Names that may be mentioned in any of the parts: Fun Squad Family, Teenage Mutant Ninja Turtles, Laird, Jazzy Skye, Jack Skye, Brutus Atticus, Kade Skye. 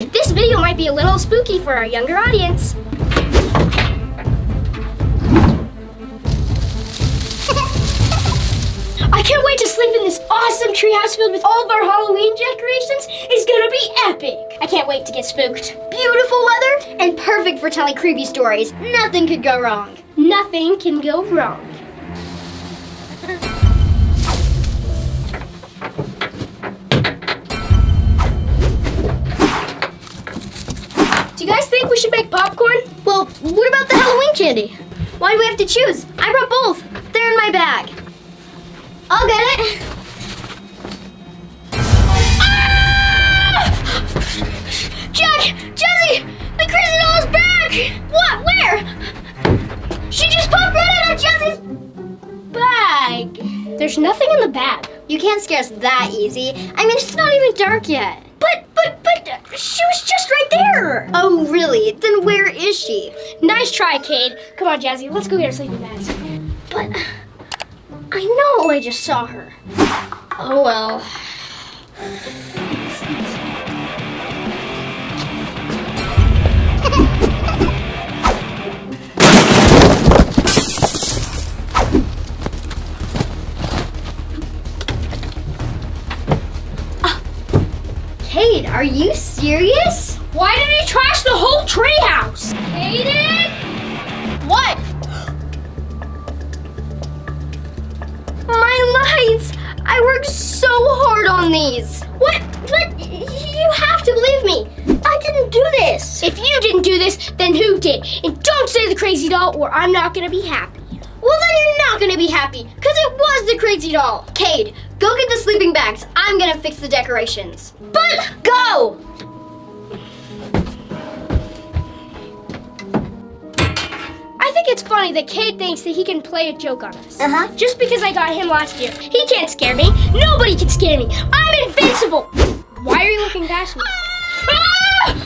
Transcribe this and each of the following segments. This video might be a little spooky for our younger audience. I can't wait to sleep in this awesome treehouse filled with all of our Halloween decorations. It's gonna be epic. I can't wait to get spooked. Beautiful weather and perfect for telling creepy stories. Nothing could go wrong. Nothing can go wrong. Do you guys think we should make popcorn? Well, what about the Halloween candy? Why do we have to choose? I brought both. They're in my bag. I'll get it. Ah! Jack! Jazzy! The crazy doll is back! What? Where? She just popped right out of Jazzy's bag. There's nothing in the bag. You can't scare us that easy. I mean, it's not even dark yet. But she was just right there. Oh, really? Then where is she? Nice try, Kade. Come on, Jazzy. Let's go get her sleeping bags. But I know I just saw her. Oh, well. Kade, are you serious? Why did he trash the whole treehouse? Kade? What? I worked so hard on these. What? But you have to believe me. I didn't do this. If you didn't do this, then who did? And don't say the crazy doll or I'm not gonna be happy. Well, then you're not gonna be happy because it was the crazy doll. Kade, go get the sleeping bags. I'm gonna fix the decorations. But go! I think it's funny that Kade thinks that he can play a joke on us. Just because I got him last year. He can't scare me. Nobody can scare me. I'm invincible. Why are you looking past me? You're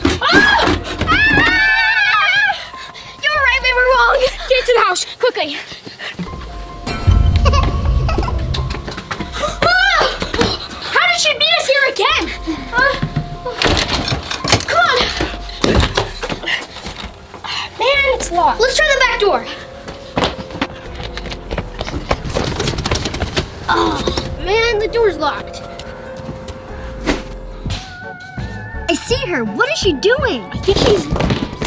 right, we were wrong. Get to the house, quickly. How did she beat us here again? Come on. Man, it's locked. Let's try the back door. Oh, man, the door's locked. I see her. What is she doing? I think she's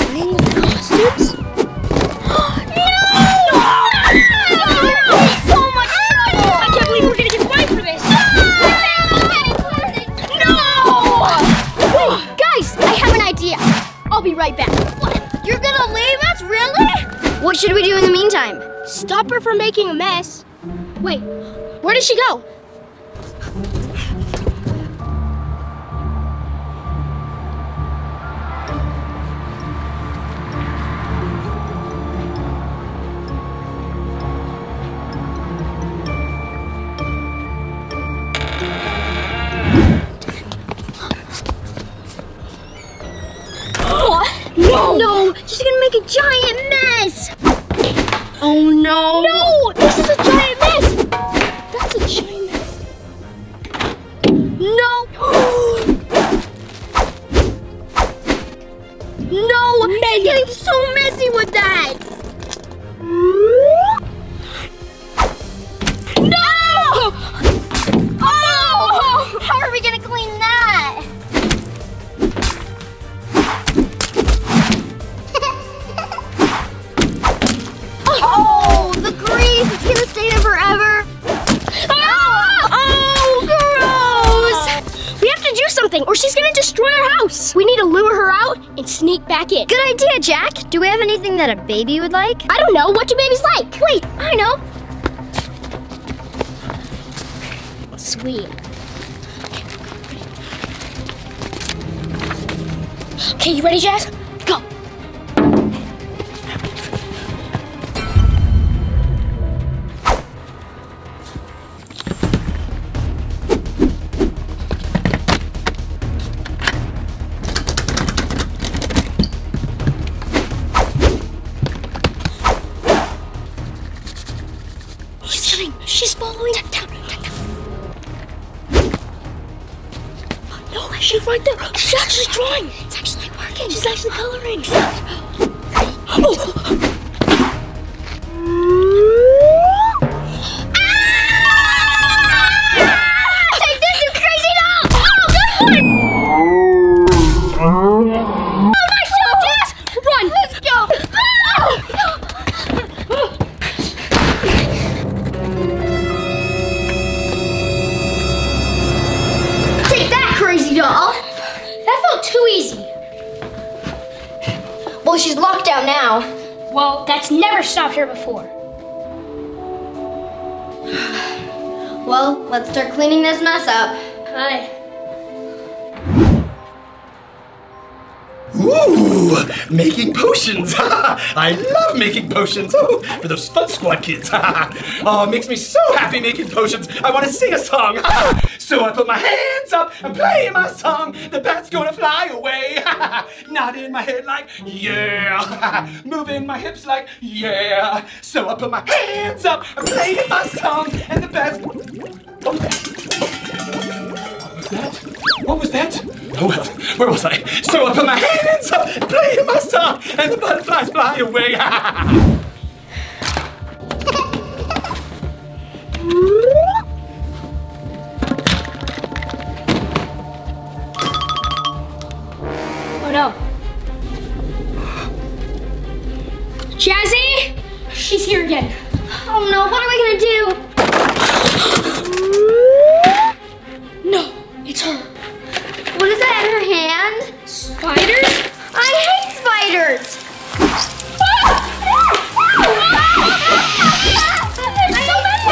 playing with costumes. No! So much trouble. I can't believe we're going to get fined for this. No! Wait, guys, I have an idea. I'll be right back. What? You're gonna leave us, really? What should we do in the meantime? Stop her from making a mess. Wait, where did she go? No, she's gonna make a giant mess. Oh no. No, this is a giant mess. That's a giant mess. No. No, Megan. She's getting so messy with that. No! Oh, how are we gonna clean that? Or she's gonna destroy our house. We need to lure her out and sneak back in. Good idea, Jack. Do we have anything that a baby would like? I don't know. What do babies like? Wait, I know. Sweet. Okay, you ready, Jazz? Go. She's following. Down. No, she's right there. She's actually drawing. working. She's actually colouring. Oh. She's locked out now. Well, that's never stopped her before. Well, let's start cleaning this mess up. Hi. Ooh, making potions. I love making potions. Ooh, for those Fun Squad kids. Oh, it makes me so happy making potions. I want to sing a song. So I put my hands up and play my song. The bat's gonna fly away. Nodding my head like, yeah. Moving my hips like, yeah. So I put my hands up and play my song. And the bat's... What was that? Oh well, where was I? So I put my hands up, play my song, and the butterflies fly away. Oh no. Jazzy? She's here again. Oh no, what are we gonna do? No, it's her. What is that in her hand? Spiders? I hate spiders! There's so many spiders!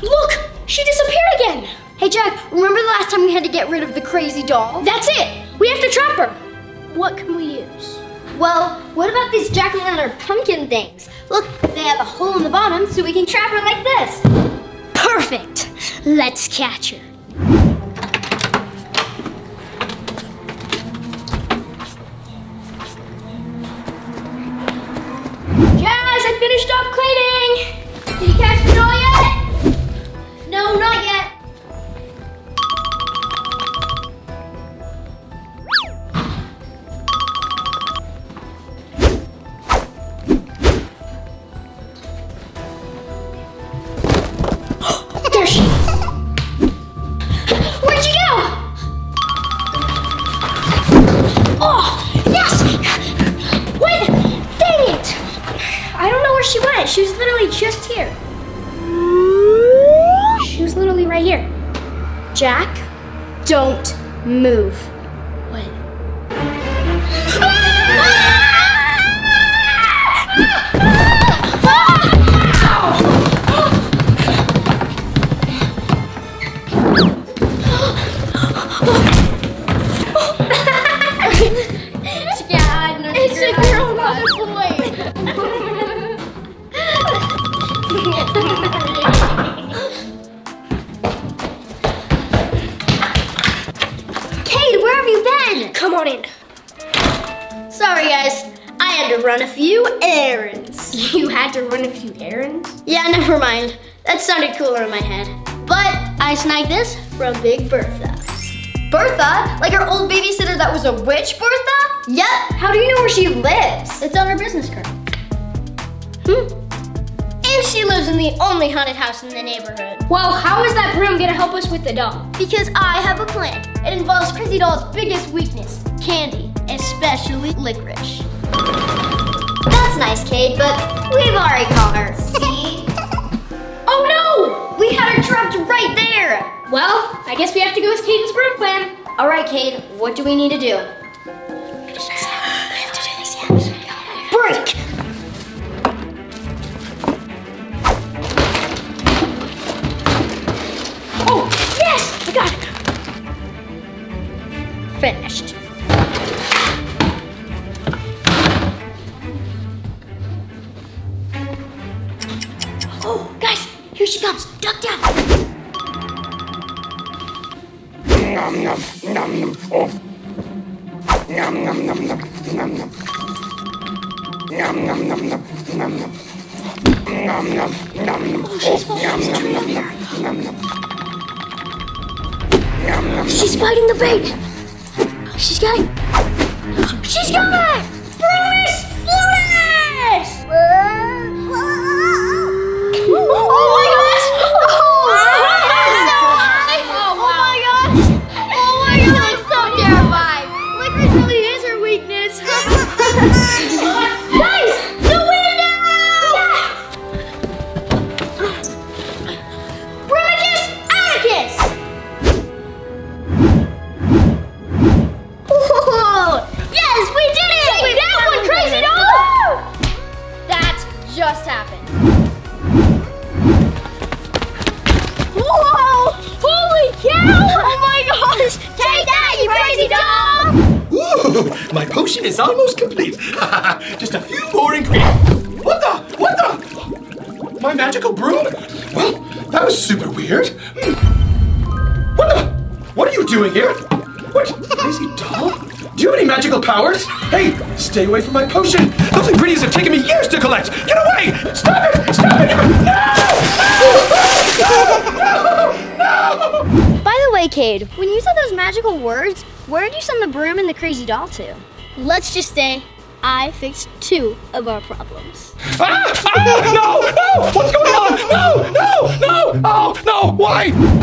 Look! She disappeared again! Hey Jack, remember the last time we had to get rid of the crazy doll? That's it! We have to trap her! What can we use? Well, what about these jack-o'-lantern pumpkin things? Look, they have a hole in the bottom so we can trap her like this. Perfect. Let's catch her. Jazz, I finished up cleaning. Did you catch the doll yet? No, not yet. She was literally just here. She was literally right here. Jack, don't move. What? Sorry guys, I had to run a few errands. You had to run a few errands? Yeah, never mind. That sounded cooler in my head. But I snagged this from Big Bertha. Bertha? Like our old babysitter that was a witch, Bertha? Yep. How do you know where she lives? It's on her business card. And she lives in the only haunted house in the neighborhood. Well, how is that broom gonna help us with the doll? Because I have a plan. It involves Crazy Doll's biggest weakness, candy, especially licorice. That's nice, Kade, but we've already caught her. See? Oh no! We had her trapped right there! Well, I guess we have to go with Kaden's broom plan. All right, Kade, what do we need to do? We have to do this yet. Break! Oh, yes! I got it! Finished. Here she comes, duck down. Nom nom nom nom off. Nom nom nom nom nom nom nom nom nom nom nom nom. She's biting the bait. She's got it. She's got it! Brutus! Brutus! Oh my gosh! Oh, it's so high! Oh my gosh! Oh my gosh! I'm so terrified. Licorice really is her weakness. Guys! The window! Brutus Atticus! Just happened. Whoa! Holy cow! Oh my gosh! Take that, you crazy dog! Ooh, my potion is almost complete. Just a few more ingredients. What the? What the? My magical broom? Well, that was super weird. What the? What are you doing here? What? Crazy dog? Do you have any magical powers? Hey, stay away from my potion! Those ingredients have taken me years to collect! Get away! Stop it! Stop it! No! No! No! No! By the way, Kade, when you said those magical words, where did you send the broom and the crazy doll to? Let's just say, I fixed two of our problems. Ah! Ah! No! No! What's going on? No! No! No! Oh, no! Why?